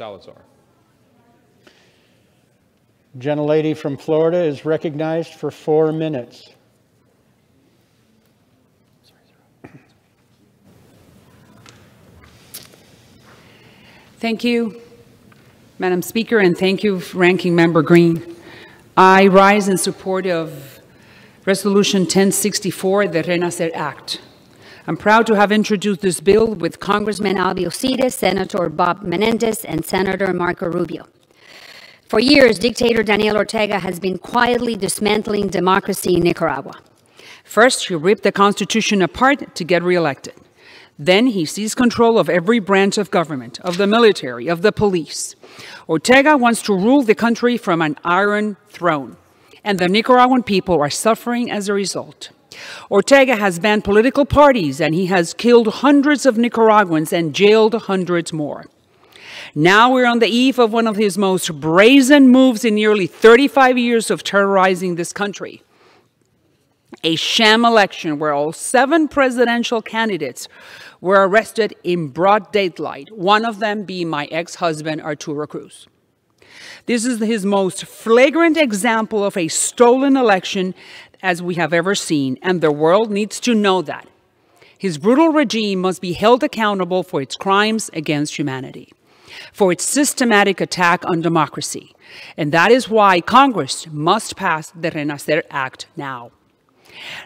Salazar. Gentlelady from Florida is recognized for 4 minutes. Thank you, Madam Speaker, and thank you, Ranking Member Green. I rise in support of Resolution 1064, the RENACER Act. I'm proud to have introduced this bill with Congressman Albio Cides, Senator Bob Menendez, and Senator Marco Rubio. For years, dictator Daniel Ortega has been quietly dismantling democracy in Nicaragua. First, he ripped the Constitution apart to get reelected. Then he seized control of every branch of government, of the military, of the police. Ortega wants to rule the country from an iron throne, and the Nicaraguan people are suffering as a result. Ortega has banned political parties, and he has killed hundreds of Nicaraguans and jailed hundreds more. Now we're on the eve of one of his most brazen moves in nearly 35 years of terrorizing this country. A sham election where all 7 presidential candidates were arrested in broad daylight, one of them being my ex-husband, Arturo Cruz. This is his most flagrant example of a stolen election as we have ever seen, and the world needs to know that. His brutal regime must be held accountable for its crimes against humanity, for its systematic attack on democracy. And that is why Congress must pass the RENACER Act now.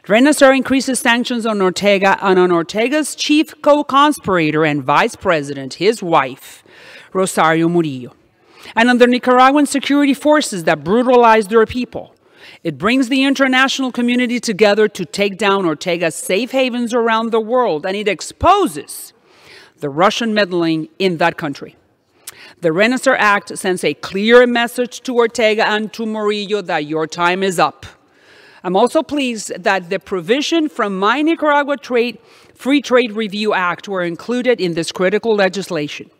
RENACER increases sanctions on Ortega and on Ortega's chief co-conspirator and vice president, his wife, Rosario Murillo, and on the Nicaraguan security forces that brutalized their people. It brings the international community together to take down Ortega's safe havens around the world, and it exposes the Russian meddling in that country. The RENACER Act sends a clear message to Ortega and to Murillo that your time is up. I'm also pleased that the provision from my Nicaragua Free Trade Review Act were included in this critical legislation.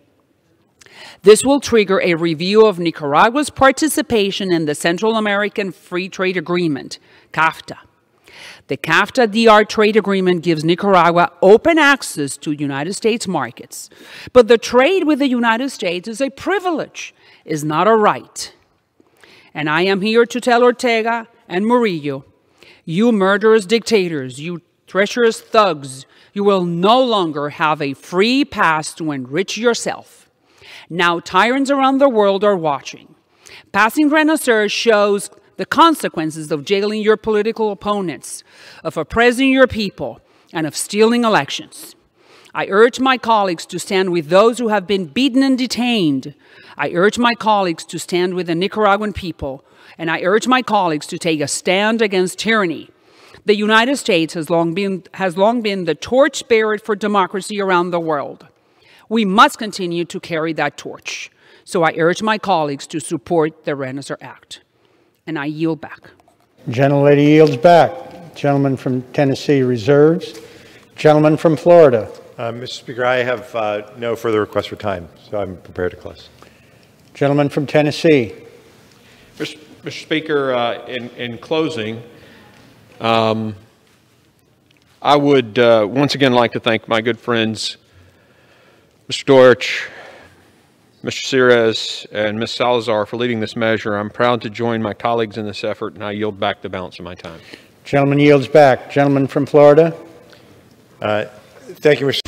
This will trigger a review of Nicaragua's participation in the Central American Free Trade Agreement, CAFTA. The CAFTA-DR trade agreement gives Nicaragua open access to United States markets. But the trade with the United States is a privilege, is not a right. And I am here to tell Ortega and Murillo, you murderous dictators, you treacherous thugs, you will no longer have a free pass to enrich yourself. Now tyrants around the world are watching. Passing RENACER shows the consequences of jailing your political opponents, of oppressing your people, and of stealing elections. I urge my colleagues to stand with those who have been beaten and detained. I urge my colleagues to stand with the Nicaraguan people, and I urge my colleagues to take a stand against tyranny. The United States has long been the torchbearer for democracy around the world. We must continue to carry that torch. So I urge my colleagues to support the RENACER Act. And I yield back. Gentlelady yields back. Gentleman from Tennessee reserves. Gentleman from Florida. Mr. Speaker, I have no further requests for time, so I'm prepared to close. Gentleman from Tennessee. Mr. Speaker, in closing, I would once again like to thank my good friends, Mr. Dorich, Mr. Sires, and Ms. Salazar for leading this measure. I'm proud to join my colleagues in this effort, and I yield back the balance of my time. Gentleman yields back. Gentleman from Florida. Thank you, Mr.